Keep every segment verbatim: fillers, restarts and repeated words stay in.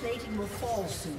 Plating will fall soon.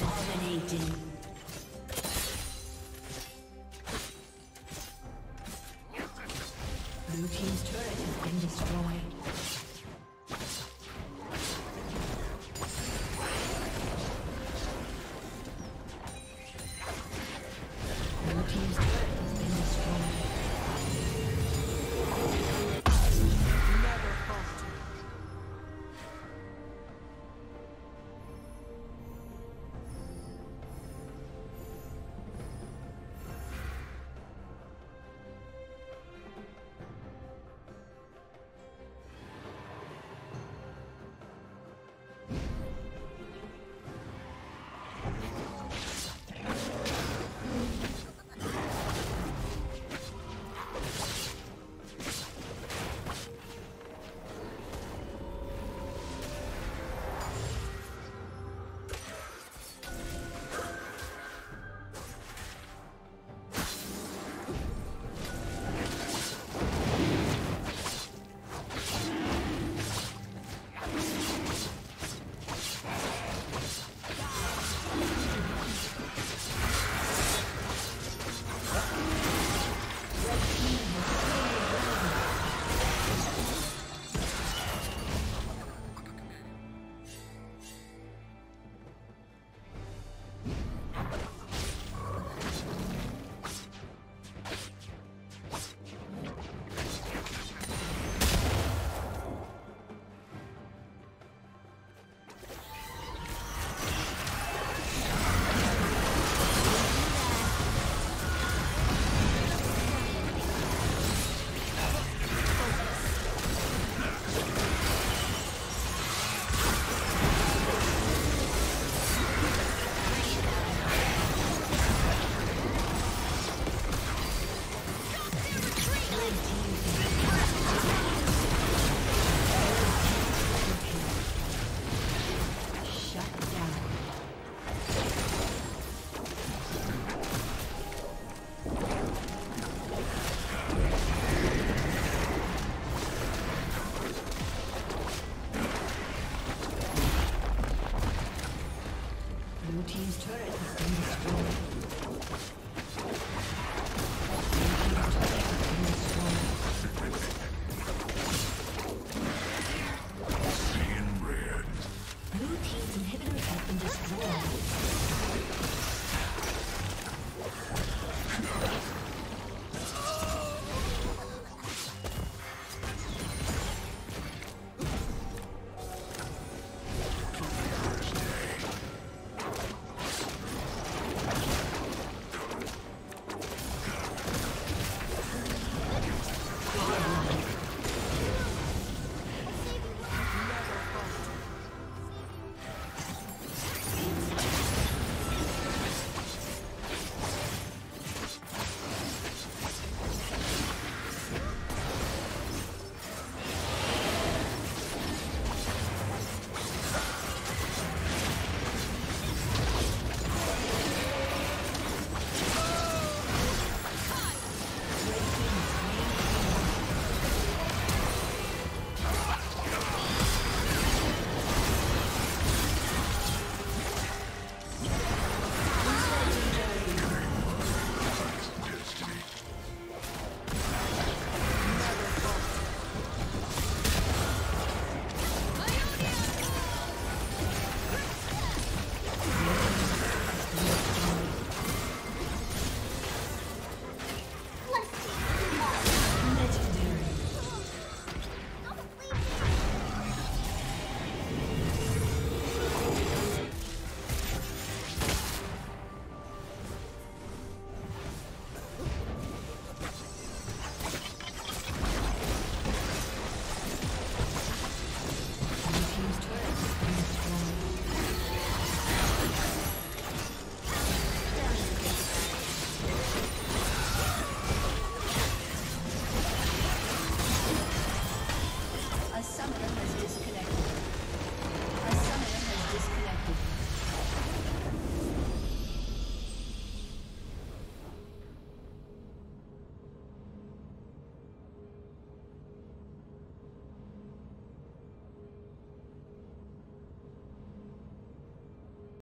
Dominating. Blue team's turret has been destroyed.